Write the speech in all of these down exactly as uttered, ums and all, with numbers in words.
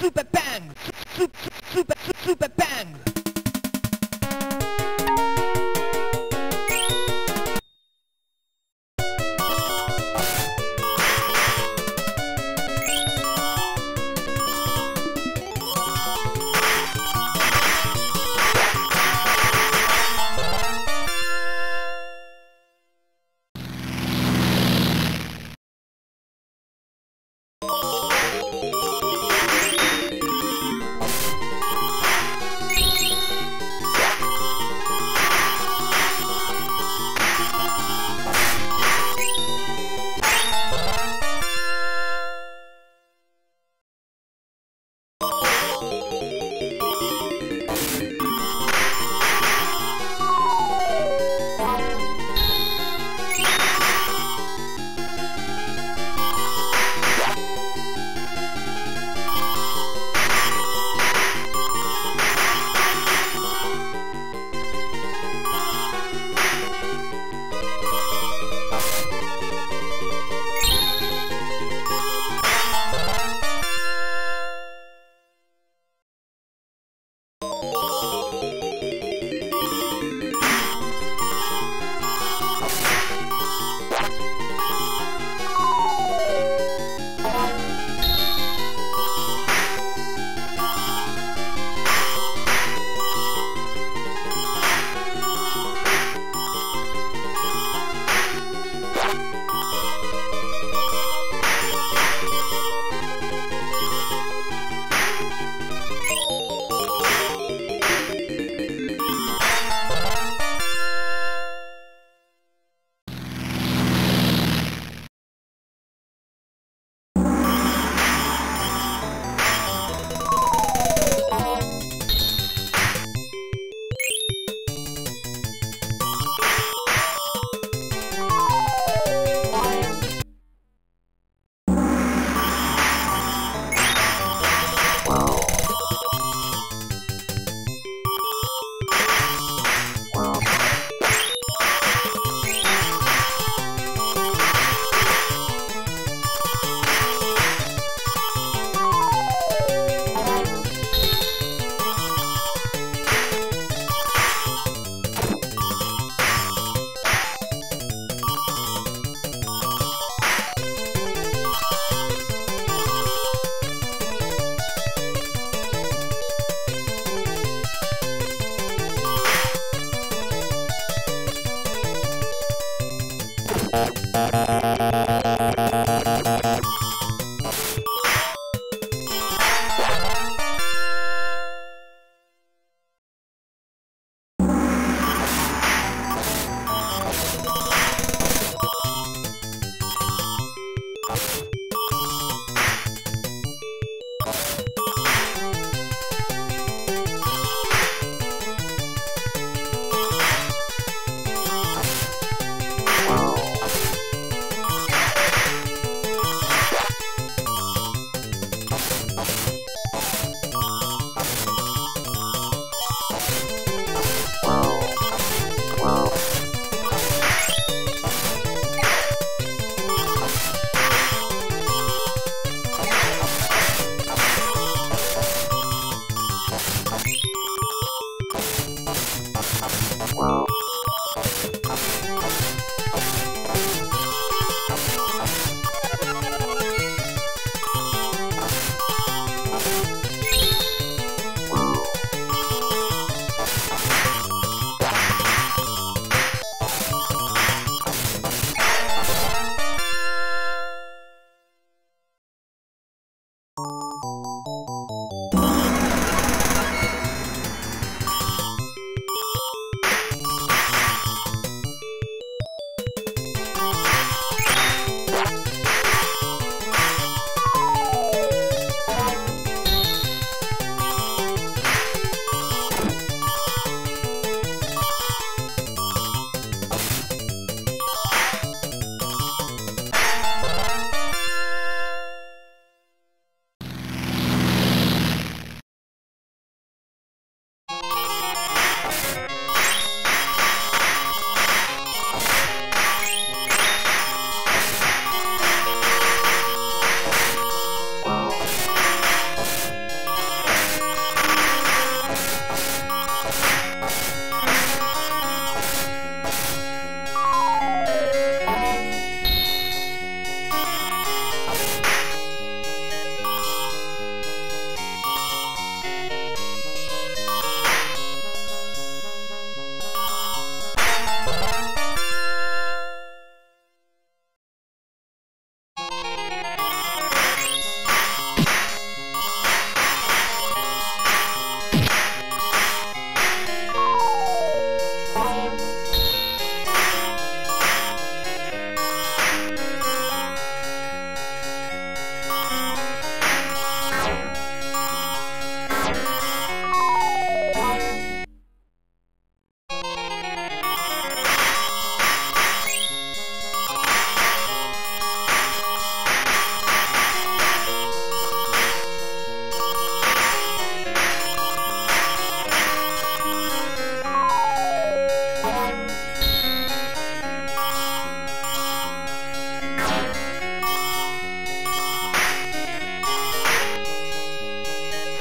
Super Pang! Super, super, super Pang!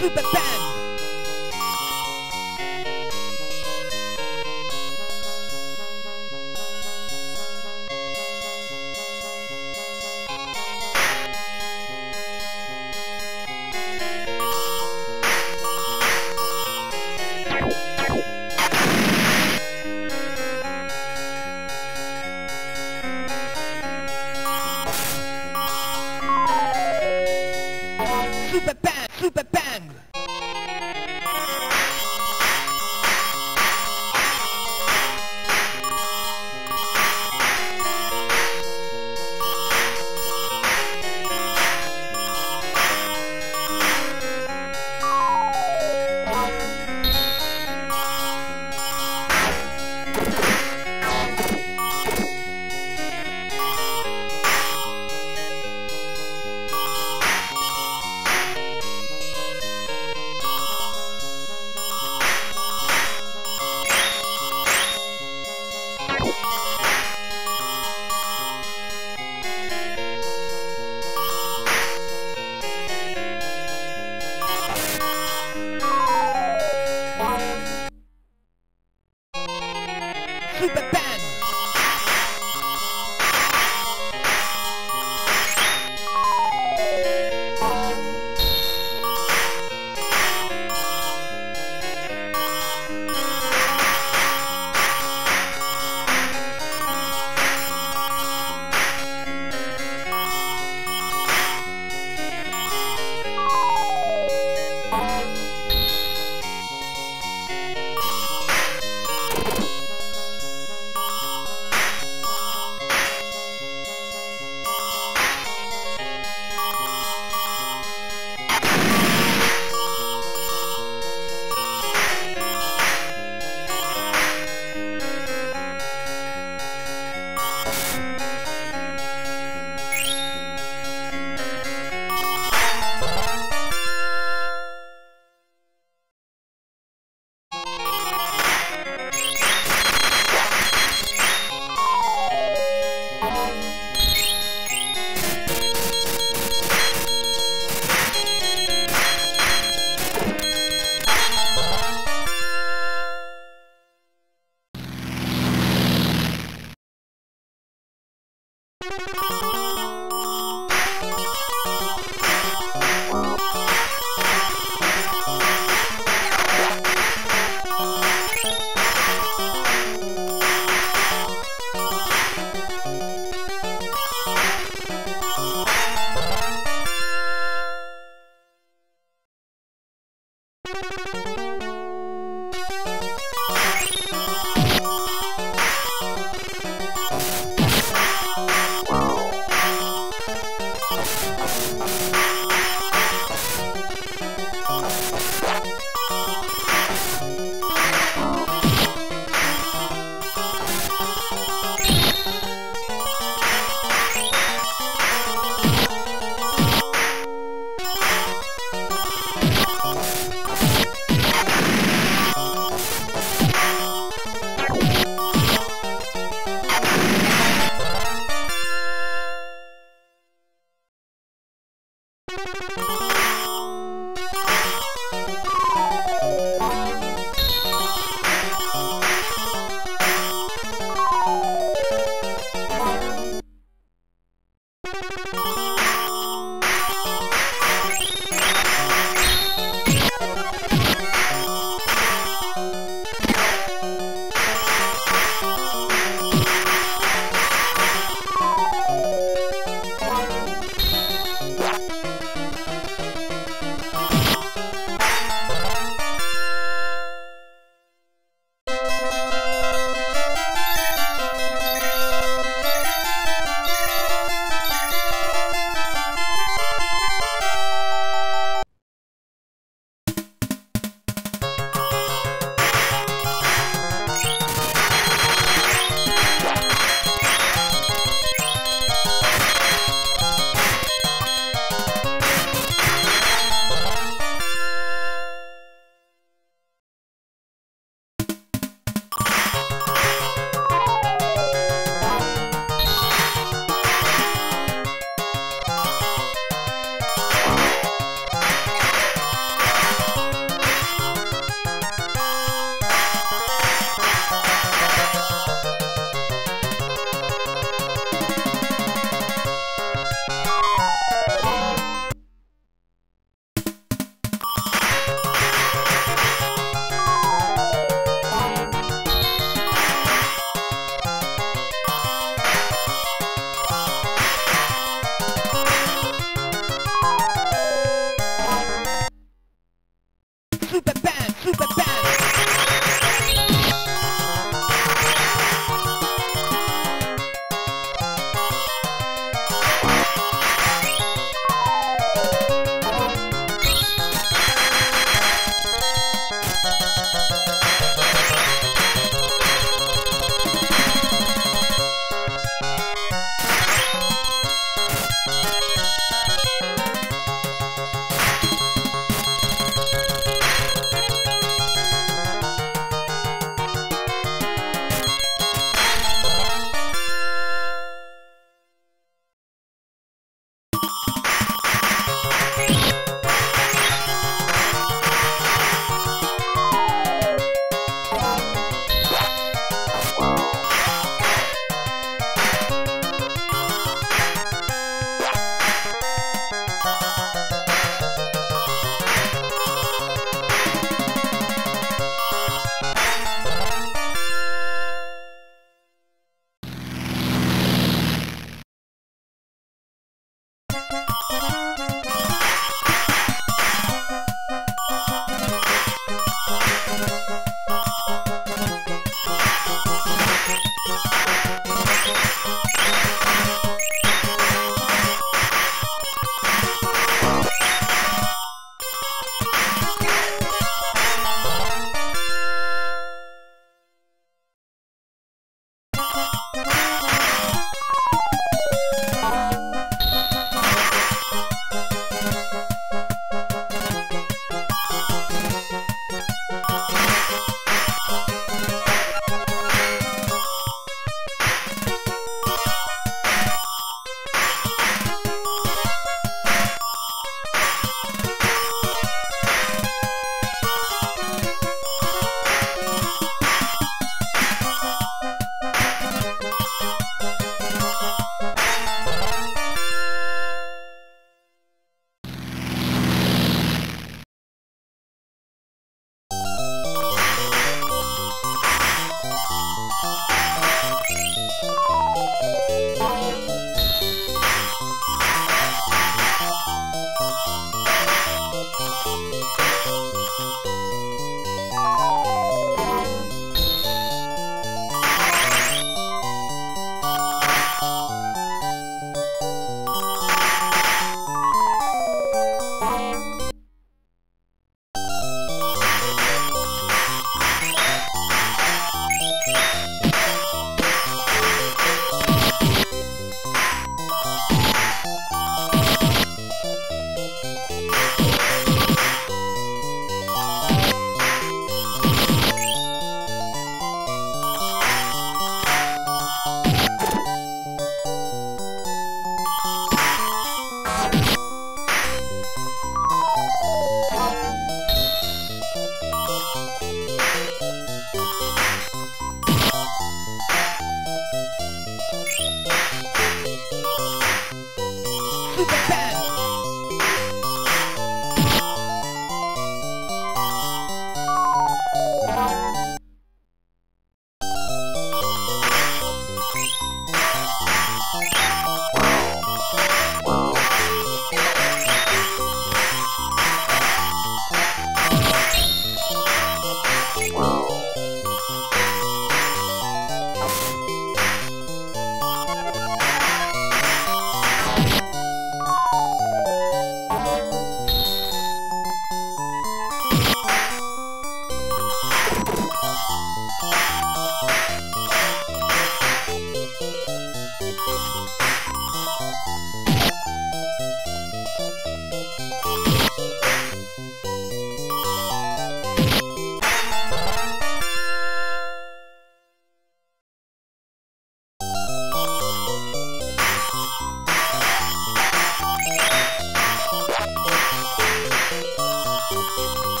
Super Pang! Super Pang! Super Pang! Super Pang!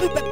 Super Pang!